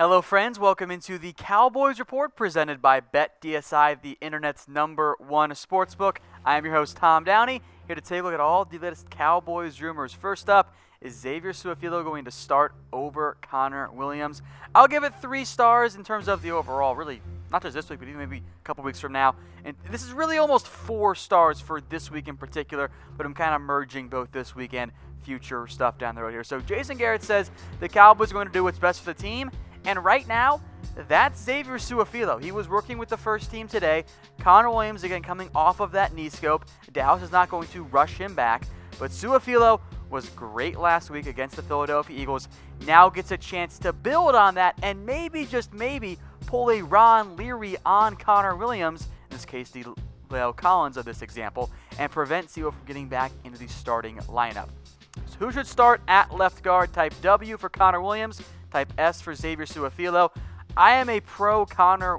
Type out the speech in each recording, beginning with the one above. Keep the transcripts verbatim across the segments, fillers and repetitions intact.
Hello friends, welcome into the Cowboys Report presented by BetDSI, the internet's number one sportsbook. I am your host Tom Downey, here to take a look at all the latest Cowboys rumors. First up, is Xavier Suafilo going to start over Connor Williams? I'll give it three stars in terms of the overall, really, not just this week, but even maybe a couple weeks from now. And this is really almost four stars for this week in particular, but I'm kind of merging both this week and future stuff down the road here. So Jason Garrett says the Cowboys are going to do what's best for the team. And right now, that's Xavier Suafilo. He was working with the first team today. Connor Williams, again, coming off of that knee scope. Dallas is not going to rush him back. But Suafilo was great last week against the Philadelphia Eagles. Now gets a chance to build on that and maybe, just maybe, pull a Ron Leary on Connor Williams, in this case the Leo Collins of this example, and prevent C O from getting back into the starting lineup. So who should start at left guard? Type W for Connor Williams. Type S for Xavier Suafilo. I am a pro Connor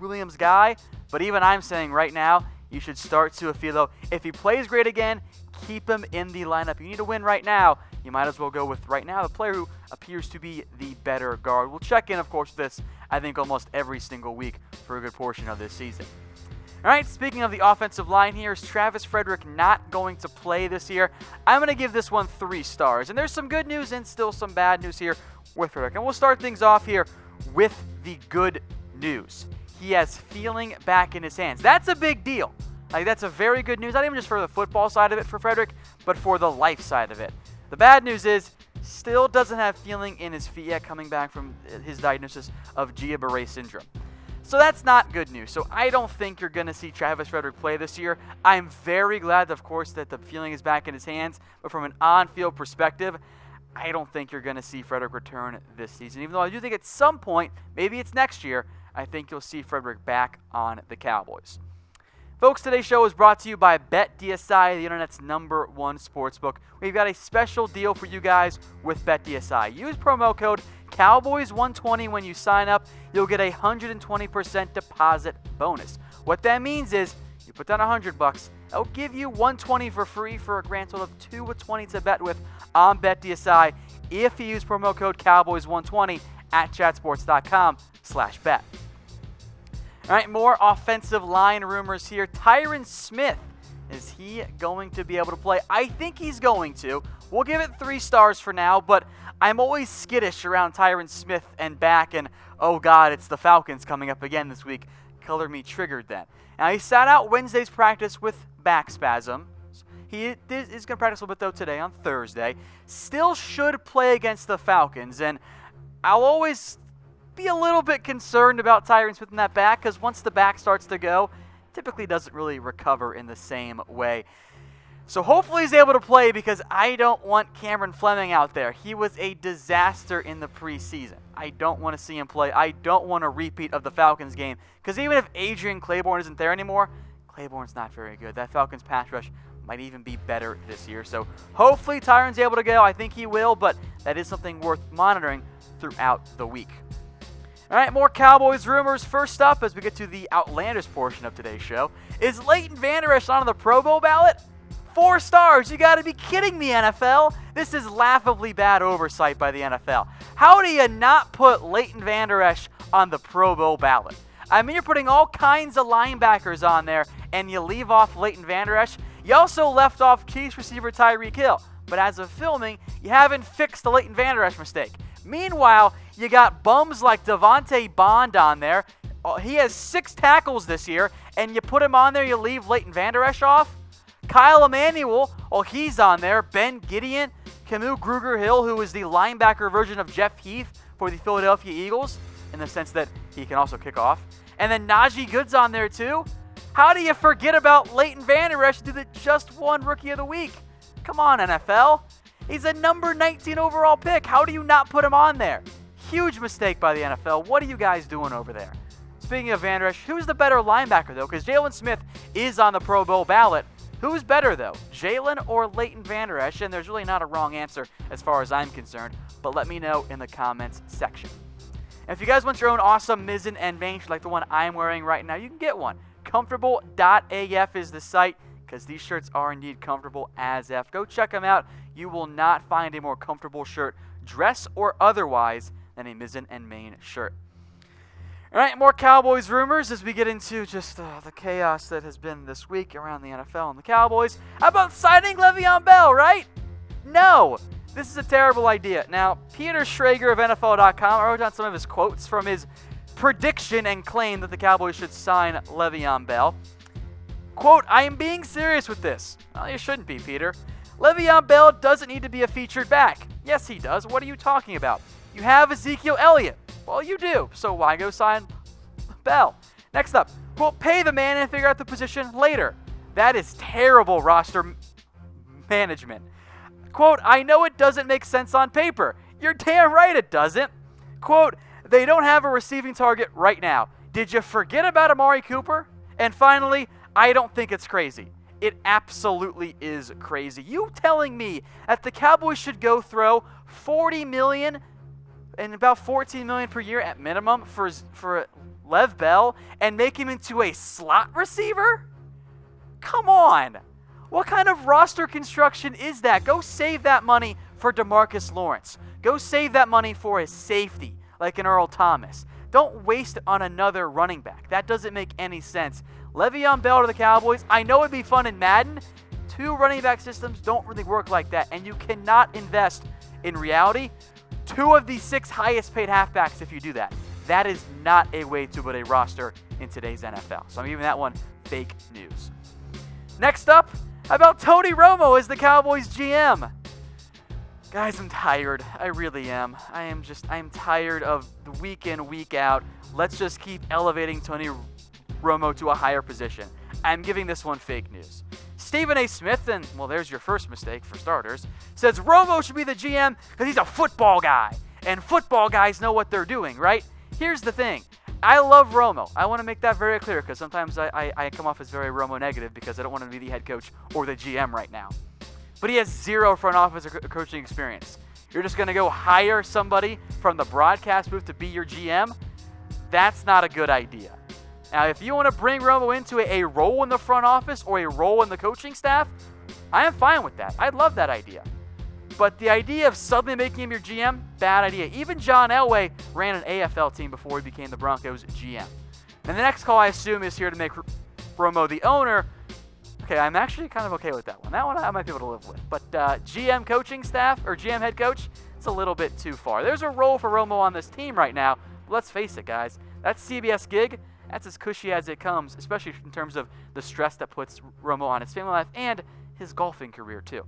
Williams guy, but even I'm saying right now, you should start Suafilo. If he plays great again, keep him in the lineup. You need to win right now. You might as well go with right now the player who appears to be the better guard. We'll check in, of course, this, I think, almost every single week for a good portion of this season. All right, speaking of the offensive line here, is Travis Frederick not going to play this year? I'm going to give this one three stars. And there's some good news and still some bad news here with Frederick. And we'll start things off here with the good news. He has feeling back in his hands. That's a big deal. Like, that's a very good news, not even just for the football side of it for Frederick, but for the life side of it. The bad news is still doesn't have feeling in his feet yet, coming back from his diagnosis of Guillain-Barré syndrome. So that's not good news. So I don't think you're going to see Travis Frederick play this year. I'm very glad, of course, that the feeling is back in his hands. But from an on-field perspective, I don't think you're going to see Frederick return this season. Even though I do think at some point, maybe it's next year, I think you'll see Frederick back on the Cowboys. Folks, today's show is brought to you by BetDSI, the internet's number one sportsbook. We've got a special deal for you guys with BetDSI. Use promo code Cowboys one twenty when you sign up. You'll get a one hundred twenty percent deposit bonus. What that means is you put down one hundred bucks, they'll give you one hundred twenty for free for a grand total of two hundred twenty to bet with on BetDSI if you use promo code Cowboys one twenty at chatsports dot com slash bet. All right, more offensive line rumors here. Tyron Smith, is he going to be able to play? I think he's going to. We'll give it three stars for now, but I'm always skittish around Tyron Smith and back, and oh God, it's the Falcons coming up again this week. Color me triggered then. Now, he sat out Wednesday's practice with back spasm. He is going to practice a little bit, though, today on Thursday. Still should play against the Falcons, and I'll always be a little bit concerned about Tyron Smith in that back, because once the back starts to go, typically doesn't really recover in the same way. So hopefully he's able to play, because I don't want Cameron Fleming out there. He was a disaster in the preseason. I don't want to see him play. I don't want a repeat of the Falcons game, because even if Adrian Clayborne isn't there anymore, Clayborne's not very good. That Falcons pass rush might even be better this year. So hopefully Tyron's able to go. I think he will, but that is something worth monitoring throughout the week. All right, more Cowboys rumors. First up, as we get to the outlandish portion of today's show, is Leighton Vander Esch on the Pro Bowl ballot? Four stars. You got to be kidding me, N F L. This is laughably bad oversight by the N F L. How do you not put Leighton Vander Esch on the Pro Bowl ballot? I mean, you're putting all kinds of linebackers on there, and you leave off Leighton Vander Esch. You also left off Chiefs receiver Tyreek Hill. But as of filming, you haven't fixed the Leighton Vander Esch mistake. Meanwhile, you got bums like Devontae Bond on there. He has six tackles this year, and you put him on there, you leave Leighton Vander Esch off. Kyle Emanuel, oh, he's on there. Ben Gideon, Camu Gruger-Hill, who is the linebacker version of Jeff Heath for the Philadelphia Eagles, in the sense that he can also kick off. And then Najee Good's on there, too. How do you forget about Leighton Vander Esch to the just one Rookie of the Week? Come on, N F L. He's a number nineteen overall pick. How do you not put him on there? Huge mistake by the N F L. What are you guys doing over there? Speaking of Vander Esch, who's the better linebacker, though? Because Jalen Smith is on the Pro Bowl ballot. Who's better, though? Jalen or Leighton Vander Esch? And there's really not a wrong answer as far as I'm concerned, but let me know in the comments section. And if you guys want your own awesome Mizzen+Main, like the one I'm wearing right now, you can get one. Comfortable dot A F is the site, because these shirts are indeed comfortable as F. Go check them out. You will not find a more comfortable shirt, dress or otherwise, than a Mizzen+Main shirt. All right, more Cowboys rumors as we get into just uh, the chaos that has been this week around the N F L and the Cowboys. How about signing Le'Veon Bell, right? No, this is a terrible idea. Now, Peter Schrager of N F L dot com, I wrote down some of his quotes from his prediction and claim that the Cowboys should sign Le'Veon Bell. Quote, "I am being serious with this." Well, you shouldn't be, Peter. Le'Veon Bell doesn't need to be a featured back. Yes, he does. What are you talking about? You have Ezekiel Elliott. Well, you do. So why go sign Bell? Next up, we'll pay the man and figure out the position later. That is terrible roster management. Quote, "I know it doesn't make sense on paper." You're damn right it doesn't. Quote, "They don't have a receiving target right now. Did you forget about Amari Cooper?" And finally, "I don't think it's crazy." It absolutely is crazy. You telling me that the Cowboys should go throw forty million dollars and about fourteen million dollars per year at minimum for, for Lev Bell and make him into a slot receiver? Come on. What kind of roster construction is that? Go save that money for DeMarcus Lawrence. Go save that money for a safety like an Earl Thomas. Don't waste on another running back. That doesn't make any sense. Le'Veon Bell to the Cowboys, I know it'd be fun in Madden. Two running back systems don't really work like that, and you cannot invest, in reality, two of the six highest paid halfbacks if you do that. That is not a way to build a roster in today's N F L. So I'm giving that one fake news. Next up, how about Tony Romo as the Cowboys G M? Guys, I'm tired. I really am. I am just, I'm tired of the week in, week out. Let's just keep elevating Tony Romo to a higher position. I'm giving this one fake news. Stephen A. Smith, and well, there's your first mistake for starters, says Romo should be the G M because he's a football guy. And football guys know what they're doing, right? Here's the thing. I love Romo. I want to make that very clear because sometimes I, I, I come off as very Romo negative because I don't want to be the head coach or the G M right now. But he has zero front office or coaching experience. You're just going to go hire somebody from the broadcast booth to be your G M? That's not a good idea. Now, if you want to bring Romo into a role in the front office or a role in the coaching staff, I am fine with that. I love that idea. But the idea of suddenly making him your G M, bad idea. Even John Elway ran an A F L team before he became the Broncos G M. And the next call, I assume, is here to make Romo the owner. Okay, I'm actually kind of okay with that one. That one I might be able to live with. But uh, G M coaching staff or G M head coach, it's a little bit too far. There's a role for Romo on this team right now. But let's face it, guys. That C B S gig, that's as cushy as it comes, especially in terms of the stress that puts Romo on his family life and his golfing career, too.